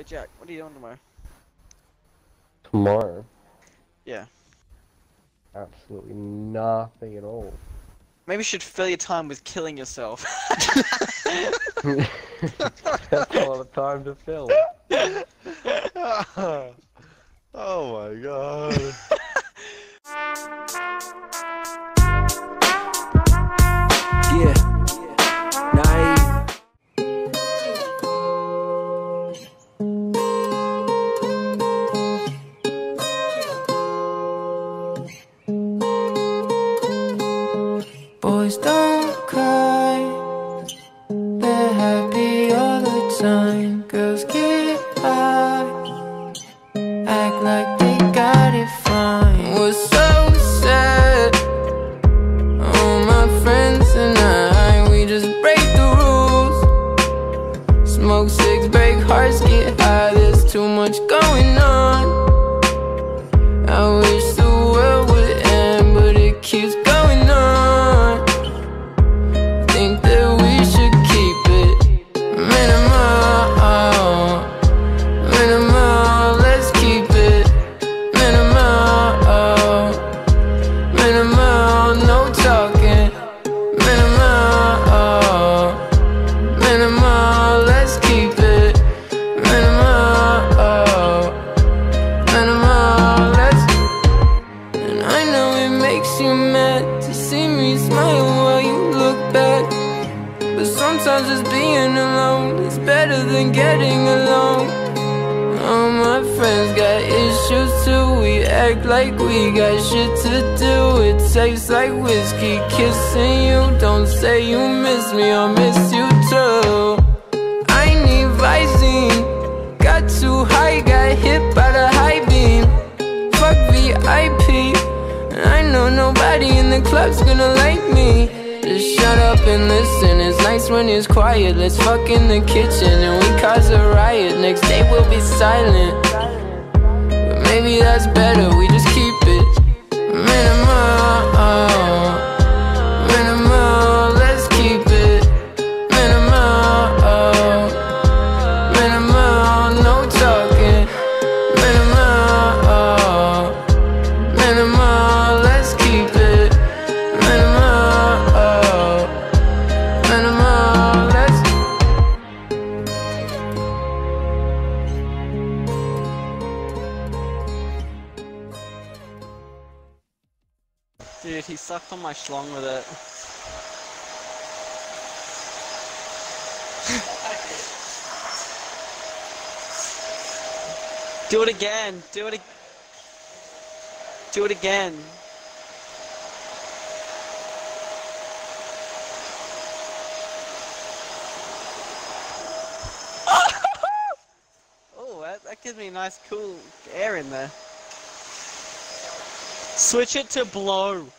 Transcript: Hey Jack, what are you doing tomorrow? Tomorrow? Yeah. Absolutely nothing at all. Maybe you should fill your time with killing yourself. That's a lot of time to fill. Oh my god. Do it again. Oh, that gives me a nice cool air in there. Switch it to blow.